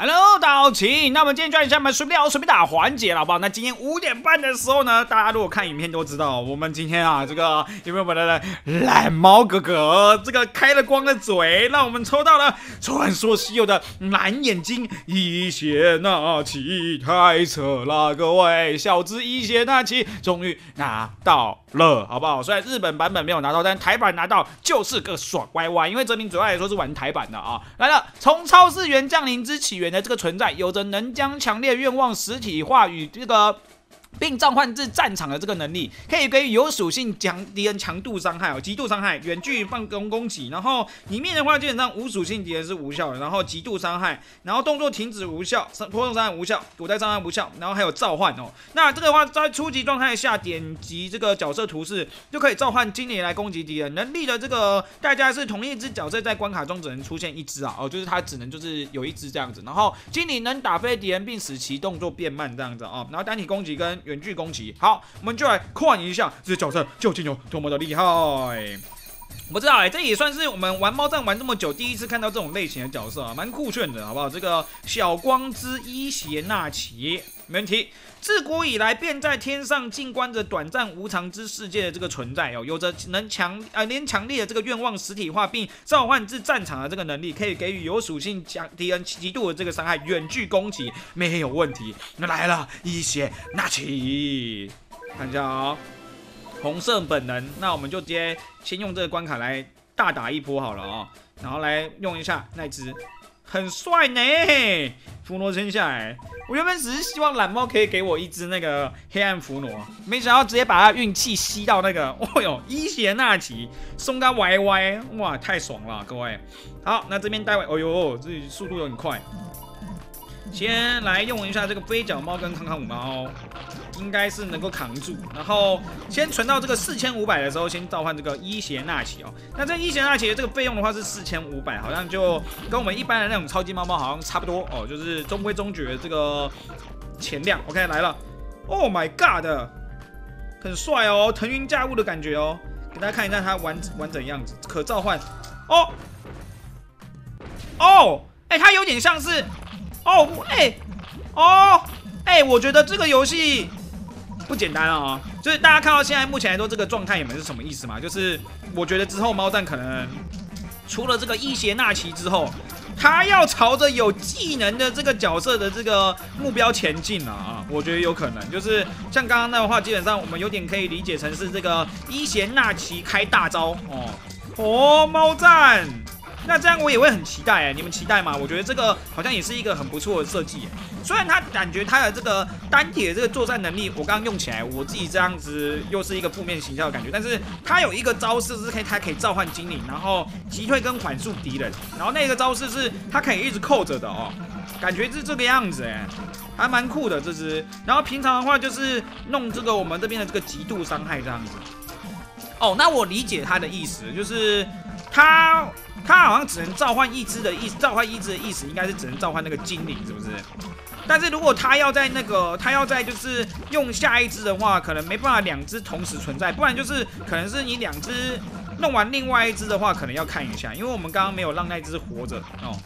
Hello， 大家好，那么今天就来下面随便聊随便打环节了，好不好？那今天5:30的时候呢，大家如果看影片都知道，我们今天啊，这个因为我们的懒猫哥哥这个开了光的嘴，让我们抽到了传说稀有的蓝眼睛伊邪那岐，太扯了，各位，小只伊邪那岐终于拿到了，好不好？虽然日本版本没有拿到，但台版拿到就是个爽歪歪，因为泽民主要来说是玩台版的啊。来了，从超次元降临之起源的这个存在，有着能将强烈愿望实体化与这个。 并召唤至战场的这个能力，可以给予有属性敌人强度伤害哦，极度伤害，远距离放攻攻击。然后里面的话，基本上无属性敌人是无效的，然后极度伤害，然后动作停止无效，波动伤害无效，躲在伤害无效，然后还有召唤哦。那这个的话，在初级状态下点击这个角色图示，就可以召唤精灵来攻击敌人。能力的这个代价是同一只角色在关卡中只能出现一只啊，哦，就是它只能就是有一只这样子。然后精灵能打飞敌人，并使其动作变慢这样子啊、哦。然后单体攻击跟 远距攻击，好，我们就来看一下这角色究竟有多么的厉害。不知道这也算是我们玩猫站玩这么久第一次看到这种类型的角色啊，蛮酷炫的，好不好？这个小光之伊邪那岐，没问题。 自古以来，便在天上静观着短暂无常之世界的这个存在哦，有着能强烈的这个愿望实体化，并召唤至战场的这个能力，可以给予有属性敌人极度的这个伤害，远距攻击没有问题。那来了，伊邪那岐，看一下哦，红色本能，那我们就直接先用这个关卡来大打一波好了哦，然后来用一下那只。 很帅呢，伏傩撑下来。我原本只是希望懒猫可以给我一只那个黑暗伏傩，没想到直接把他运气吸到那个，哦哟，伊邪那岐送他歪歪，哇，太爽了，各位。好，那这边待会，哦哟，这速度有点快。先来用一下这个飞脚猫跟康康舞猫，应该是能够扛住。然后先存到这个4500的时候，先召唤这个伊邪那岐哦。那这伊邪那岐的这个费用的话是4500，好像就跟我们一般的那种超级猫猫好像差不多哦，就是中规中矩的这个钱量。OK， 来了 ，Oh my God， 很帅哦，腾云驾雾的感觉哦。给大家看一下它完整样子，可召唤哦哦，哎，它有点像是。 哦，哎，哦，哎，我觉得这个游戏不简单啊！就是大家看到现在目前来说这个状态，你们是什么意思嘛？就是我觉得之后猫站可能除了这个伊邪那岐之后，他要朝着有技能的这个角色的这个目标前进了啊！我觉得有可能，就是像刚刚那的话，基本上我们有点可以理解成是这个伊邪那岐开大招哦哦，猫站。 那这样我也会很期待哎，你们期待吗？我觉得这个好像也是一个很不错的设计哎。虽然他感觉他的这个单体的这个作战能力，我刚刚用起来，我自己这样子又是一个负面形象的感觉。但是他有一个招式是可以，他可以召唤精灵，然后击退跟缓速敌人，然后那个招式是他可以一直扣着的哦，感觉是这个样子哎。 还蛮酷的这只。然后平常的话就是弄这个我们这边的这个极度伤害这样子。哦，那我理解他的意思就是。 他好像只能召唤一只的意思，召唤一只的意思应该是只能召唤那个精灵，是不是？但是如果他要在就是用下一只的话，可能没办法两只同时存在，不然就是可能是你两只弄完另外一只的话，可能要看一下，因为我们刚刚没有让那只活着哦。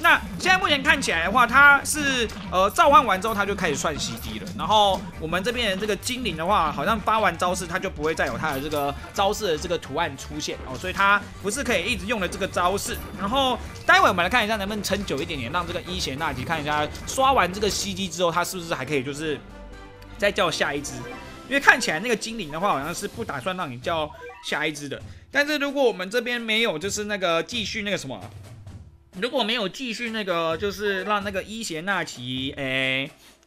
那现在目前看起来的话，它是召唤完之后它就开始算袭击了，然后我们这边的这个精灵的话，好像发完招式它就不会再有它的这个招式的这个图案出现哦，所以它不是可以一直用的这个招式。然后待会我们来看一下能不能撑久一点点，让这个伊邪那岐看一下刷完这个袭击之后，它是不是还可以就是再叫下一只。 因为看起来那个精灵的话，好像是不打算让你叫下一只的。但是如果我们这边没有，就是那个继续那个什么，如果没有继续那个，就是让那个伊邪那岐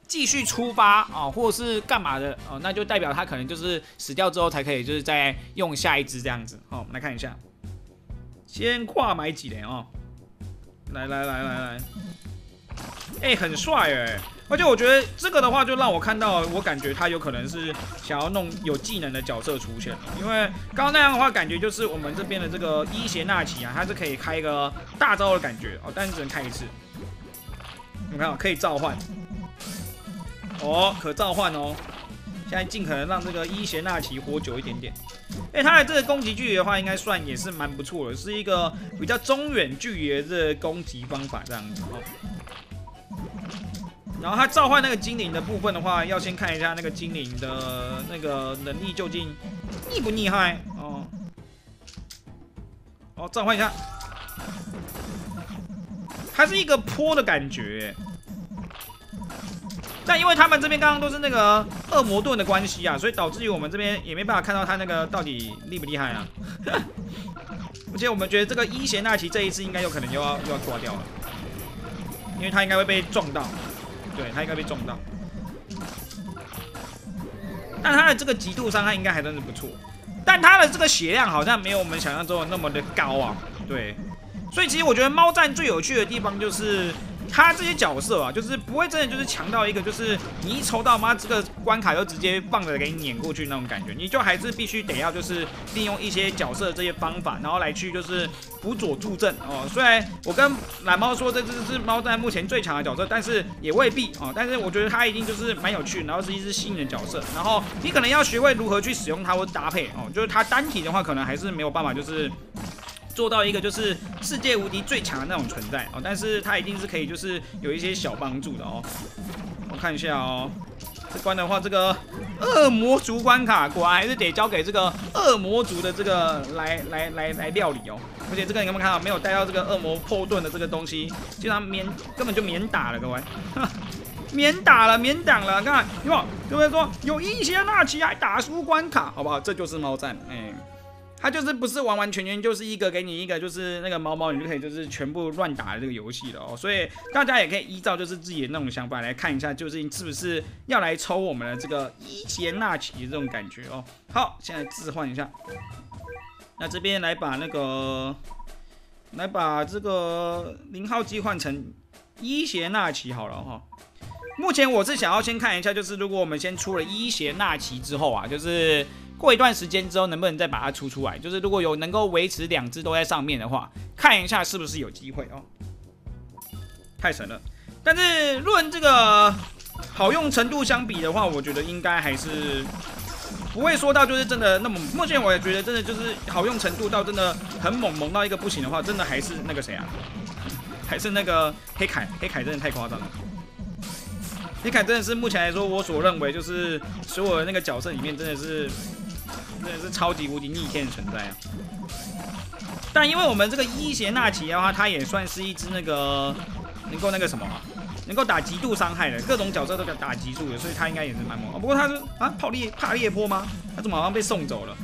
继续出发啊、哦，或者是干嘛的哦，那就代表他可能就是死掉之后才可以，就是再用下一只这样子。好、哦，我们来看一下，先跨买几连哦，来，很帅哎。 而且我觉得这个的话，就让我看到，我感觉他有可能是想要弄有技能的角色出现，因为刚刚那样的话，感觉就是我们这边的这个伊邪那岐啊，它是可以开一个大招的感觉哦，但是只能开一次。你看，可以召唤，哦，可召唤哦。现在尽可能让这个伊邪那岐活久一点点。哎，它的这个攻击距离的话，应该算也是蛮不错的，是一个比较中远距离的这个攻击方法这样子哦。然后他召唤那个精灵的部分的话，要先看一下那个精灵的那个能力究竟厉不厉害哦。哦，召唤一下，它是一个坡的感觉。但因为他们这边刚刚都是那个恶魔盾的关系啊，所以导致于我们这边也没办法看到他那个到底厉不厉害啊。而且我们觉得这个伊邪那岐这一次应该有可能又要挂掉了，因为他应该会被撞到。 对他应该被撞到，但他的这个极度伤害应该还算是不错，但他的这个血量好像没有我们想象中的那么的高啊。对，所以其实我觉得猫战最有趣的地方就是他这些角色啊，就是不会真的就是强到一个就是你一抽到妈这个关卡就直接放着给你碾过去那种感觉，你就还是必须得要就是利用一些角色的这些方法，然后来去就是辅佐助阵哦。虽然我跟懒猫说这只是猫战目前最强的角色，但是也未必哦。但是我觉得它一定就是蛮有趣，然后是一只新的角色，然后你可能要学会如何去使用它或搭配哦。就是它单体的话，可能还是没有办法就是。 做到一个就是世界无敌最强的那种存在哦，但是它一定是可以就是有一些小帮助的哦。我看一下哦，这关的话，这个恶魔族关卡果然还是得交给这个恶魔族的这个来料理哦。而且这个你有没有看到没有带到这个恶魔破盾的这个东西，就让根本就免打了，各位。免打了，免挡了，看有没有？各位说有伊邪那岐还打输关卡，好不好？这就是猫战，哎。 它就是不是完完全全就是一个给你一个就是那个毛毛，你就可以就是全部乱打的这个游戏了哦，所以大家也可以依照就是自己的那种想法来看一下，究竟是不是要来抽我们的这个伊邪那岐这种感觉哦。好，现在置换一下，那这边来把这个零号机换成伊邪那岐好了哈。 目前我是想要先看一下，就是如果我们先出了伊邪那岐之后啊，就是过一段时间之后能不能再把它出出来？就是如果有能够维持两只都在上面的话，看一下是不是有机会哦。太神了！但是论这个好用程度相比的话，我觉得应该还是不会说到就是真的那么。目前我也觉得真的就是好用程度到真的很猛到一个不行的话，真的还是那个谁啊，还是那个黑凯，黑凯真的太夸张了。 黑凯真的是目前来说，我所认为就是所有的那个角色里面，真的是超级无敌逆天的存在啊！但因为我们这个伊邪那岐的话，它也算是一只那个能够那个什么、啊，能够打极度伤害的，各种角色都打极度的，所以它应该也是蛮猛。不过它是啊，怕裂坡吗？它怎么好像被送走了？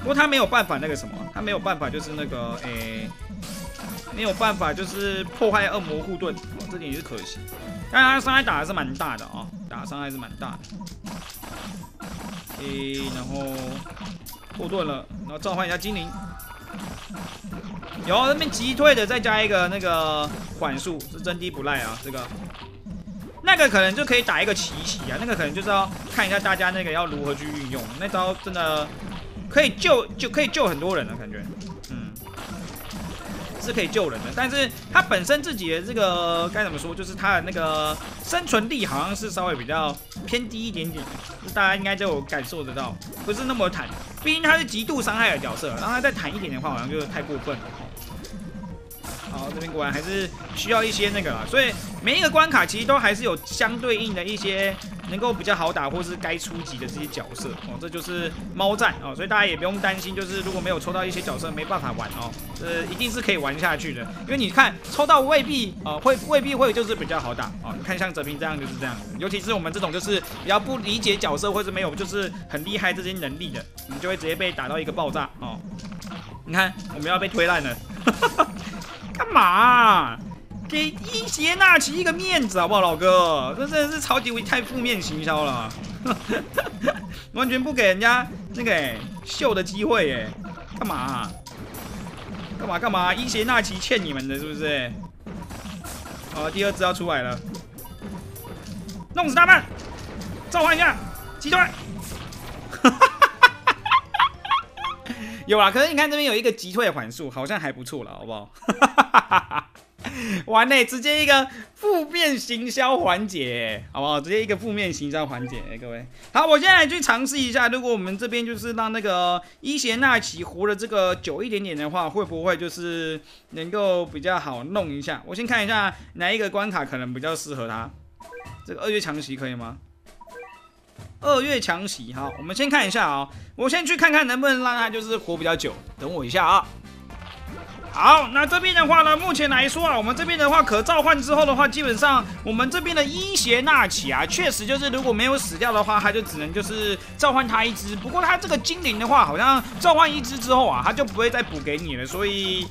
不过它没有办法那个什么，它没有办法就是那个诶。欸 没有办法，就是破坏恶魔护盾，哦，这点也是可惜。但他伤害打的是蛮大的啊、哦，打伤害是蛮大的。诶，然后破盾了，然后召唤一下精灵。有那边击退的，再加一个那个缓速，是真的不赖啊。这个那个可能就可以打一个奇袭啊，那个可能就是要看一下大家那个要如何去运用，那招真的可以救很多人啊，感觉。 是可以救人的，但是他本身自己的这个该怎么说，就是他的那个生存力好像是稍微比较偏低一点点，大家应该都有感受得到，不是那么坦。毕竟他是极度伤害的角色，然后他再坦一点的话，好像就是太过分了。好，这边果然还是需要一些那个啦，所以每一个关卡其实都还是有相对应的一些能够比较好打或是该出击的这些角色哦，这就是猫战哦，所以大家也不用担心，就是如果没有抽到一些角色没办法玩哦，一定是可以玩下去的，因为你看抽到未必会就是比较好打哦，你看像哲平这样就是这样，尤其是我们这种就是比较不理解角色或是没有就是很厉害这些能力的，你就会直接被打到一个爆炸哦，你看我们要被推烂了。干嘛、啊？给伊邪那岐一个面子好不好，老哥？这真的是超级太负面行销了、啊，完全不给人家那个、欸、秀的机会哎、欸！干嘛、啊？干嘛？伊邪那岐欠你们的是不是？好，第二只要出来了，弄死他们！召唤一下，击退！有啦，可是你看这边有一个击退缓速，好像还不错了，好不好？完嘞、欸，直接一个负面行销环节，好不好？直接一个负面行销环节，各位。好，我现在去尝试一下，如果我们这边就是让那个伊邪那岐活的这个久一点点的话，会不会就是能够比较好弄一下？我先看一下哪一个关卡可能比较适合他。这个二月强袭可以吗？二月强袭，好，我们先看一下啊、喔，我先去看看能不能让他就是活比较久。等我一下啊、喔。 好，那这边的话呢，目前来说啊，我们这边的话可召唤之后的话，基本上我们这边的伊邪那岐啊，确实就是如果没有死掉的话，它就只能就是召唤它一只。不过它这个精灵的话，好像召唤一只之后啊，它就不会再补给你了，所以。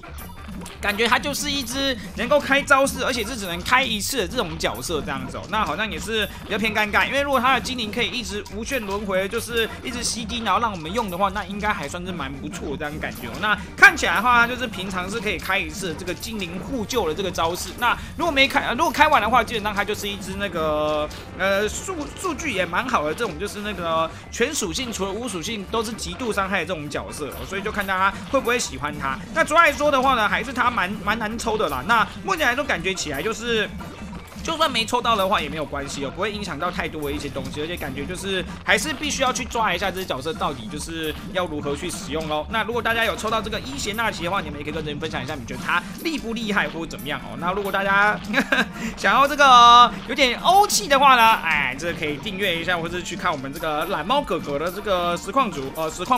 感觉它就是一只能够开招式，而且是只能开一次的这种角色这样子哦、喔，那好像也是比较偏尴尬，因为如果它的精灵可以一直无限轮回，就是一直吸金，然后让我们用的话，那应该还算是蛮不错这样感觉哦、喔。那看起来的话，就是平常是可以开一次的这个精灵互救的这个招式。那如果没开，如果开完的话，基本上它就是一只那个数据也蛮好的这种，就是那个全属性除了无属性都是极度伤害的这种角色、喔，所以就看大家会不会喜欢它。那主要来说的话呢，还是它。 蛮难抽的啦，那目前来说感觉起来就是。 就算没抽到的话也没有关系哦，不会影响到太多的一些东西，而且感觉就是还是必须要去抓一下这只角色到底就是要如何去使用咯。那如果大家有抽到这个伊邪那岐的话，你们也可以跟人分享一下，你觉得它厉不厉害或者怎么样哦。那如果大家想要这个有点欧气的话呢，哎，这个可以订阅一下，或是去看我们这个懒猫哥哥的这个实况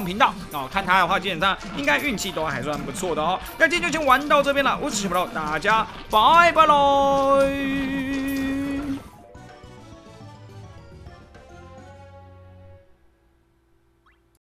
频道哦，看他的话基本上应该运气都还算不错的哦。那今天就先玩到这边了，我是小布，大家拜拜喽。